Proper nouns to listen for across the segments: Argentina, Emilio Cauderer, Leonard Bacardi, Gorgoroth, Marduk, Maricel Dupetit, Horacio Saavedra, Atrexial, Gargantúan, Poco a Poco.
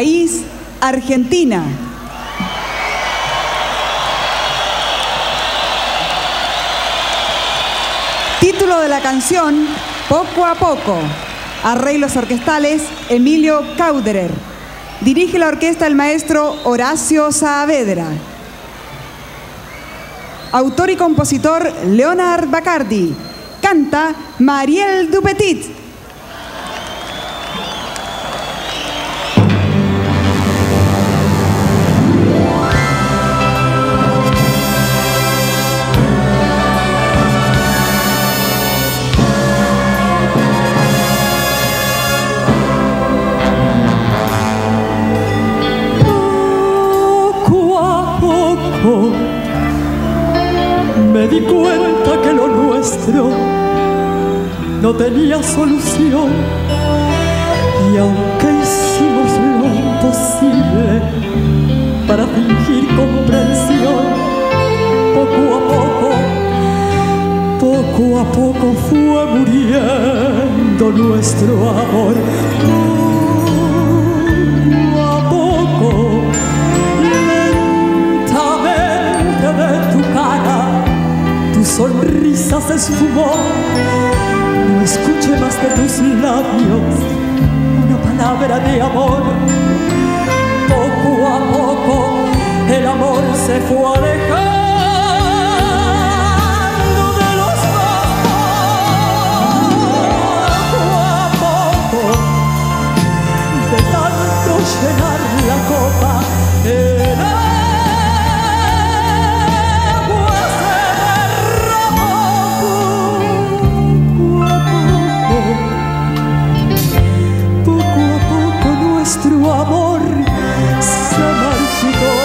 país Argentina. Título de la canción, Poco a Poco. Arreglos orquestales, Emilio Cauderer. Dirige la orquesta el maestro Horacio Saavedra. Autor y compositor, Leonard Bacardi. Canta Maricel Dupetit. Me di cuenta que lo nuestro no tenía solución, y aunque hicimos lo posible para fingir comprensión, poco a poco fue muriendo nuestro amor. Poco a poco, lentamente de tu cara sonrisa se esfumó. No escuché más de tus labios una palabra de amor. Poco a poco el amor se fue alejando de los dos. Poco a poco, de tanto llenar la copa, nuestro amor se marchitó.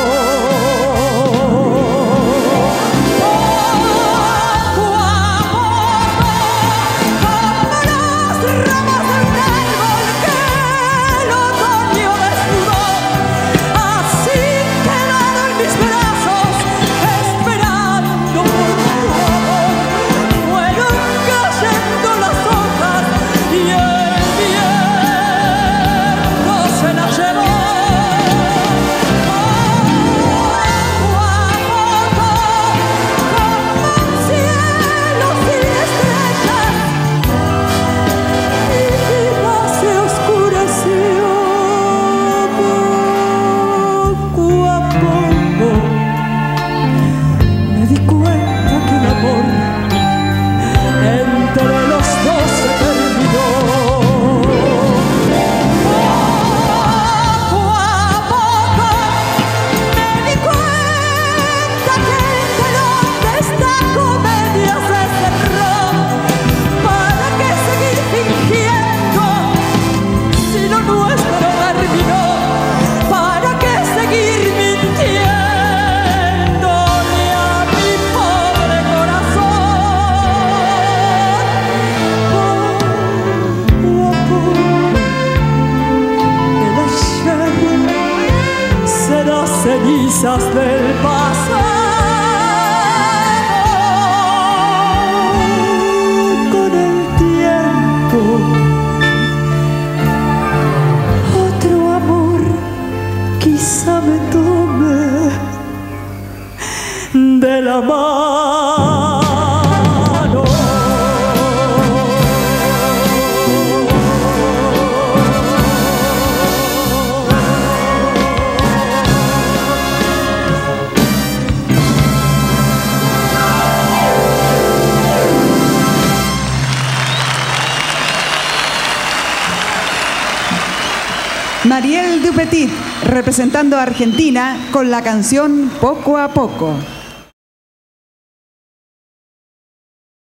Poco a poco, como las ramas de un árbol que el otoño desnudó, así quedaron mis brazos esperando por tu amor. Fueron cayendo las hojas y el cenizas del pasado. Con el tiempo otro amor quizá me tome de la mano. Maricel Dupetit, representando a Argentina con la canción Poco a Poco.